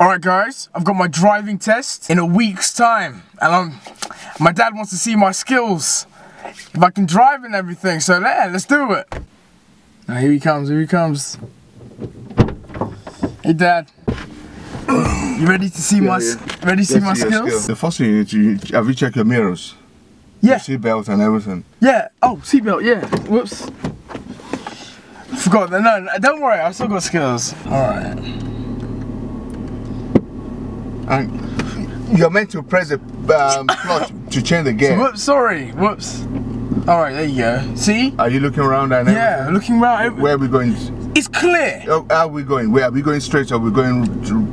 Alright guys, I've got my driving test in a week's time, and my dad wants to see my skills, if I can drive and everything, so let's do it. Now here he comes. Hey Dad, you ready to see my skills? Skill. The first thing is, have you checked your mirrors? Yeah. Your seatbelt and everything? Yeah, oh seatbelt, yeah, whoops. Forgot that, no, don't worry, I've still got skills. Alright. And you're meant to press the clutch to change the gear. Whoops, sorry, whoops. Alright, there you go. See? Are you looking around and everything? Yeah, looking around. Where are we going? It's clear! Are we going? Where are we going, straight or are we going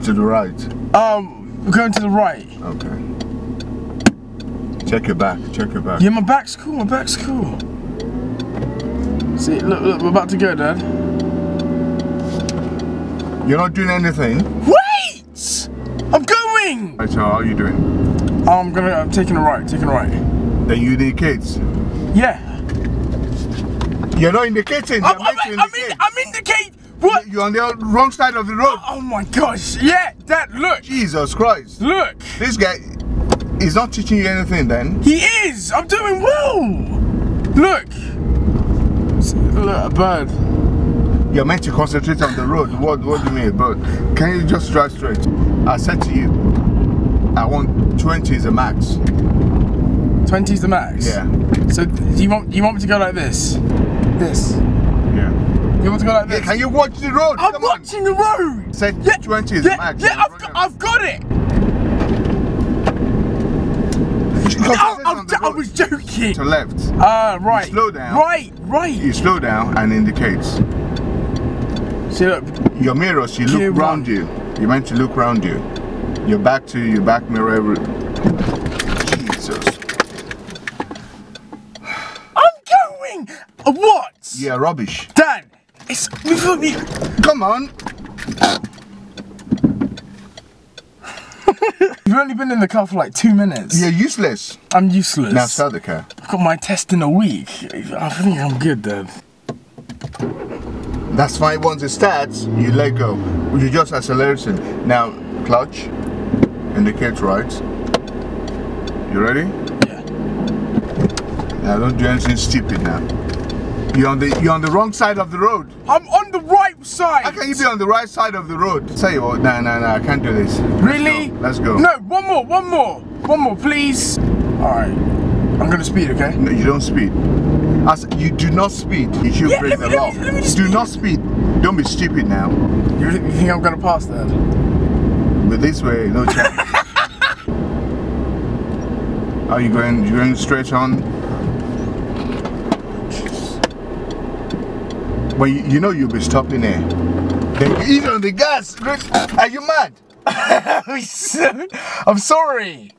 to the right? We're going to the right. Okay. Check your back, Yeah, my back's cool, See, look, we're about to go, Dad. You're not doing anything. Wait! I'm going! Alright, so how are you doing? I'm taking a right, Then you indicate? Yeah. You're not indicating. I'm indicating. What? You're on the wrong side of the road. Oh my gosh, yeah, Dad, look. Jesus Christ. Look. This guy is not teaching you anything then. He is, I'm doing well. Look. Look, a bird. You're meant to concentrate on the road. What do you mean, bird? Can you just drive straight? I said to you, I want 20 is the max. 20 is the max? Yeah. So you want me to go like this? This? Yeah. You want to go like this? Yeah, can you watch the road? I'm watching the road! Said yeah. 20 is the max. Yeah, I've got it! I was joking! To left. Right. You slow down. Right. You slow down and indicates. See, look. Your mirrors, you look round you. You're meant to look around you. You're back to your back mirror. Jesus. I'm going! What? Yeah, rubbish. Dan, it's before me. Come on. You've only been in the car for like 2 minutes. You're useless. I'm useless. Now start the car. I've got my test in a week. I think I'm good, Dad. That's why once it starts, you let go. You just accelerate it. Now, clutch, indicate right. You ready? Yeah. Now don't do anything stupid now. You're on the wrong side of the road. I'm on the right side. How can you be on the right side of the road? Tell you what, no, I can't do this. Really? Let's go. No, one more, please. All right, I'm gonna speed, okay? No, you don't speed. As you do not speed, you should break the law. Do not speed. Don't be stupid now. You think I'm gonna pass that? But this way, no chance. Are you going? You going straight on? Jeez. Well, you know you'll be stopping there. Then you eat on the gas. Are you mad? I'm sorry.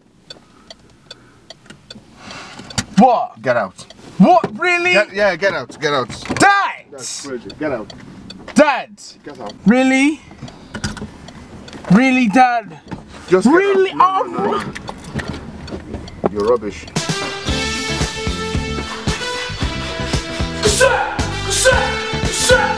What? Get out. What, really? Get out. Dad! That's crazy. Get out. Dad! Get out. Really? Really, Dad? Just really? No. You're rubbish. Shut!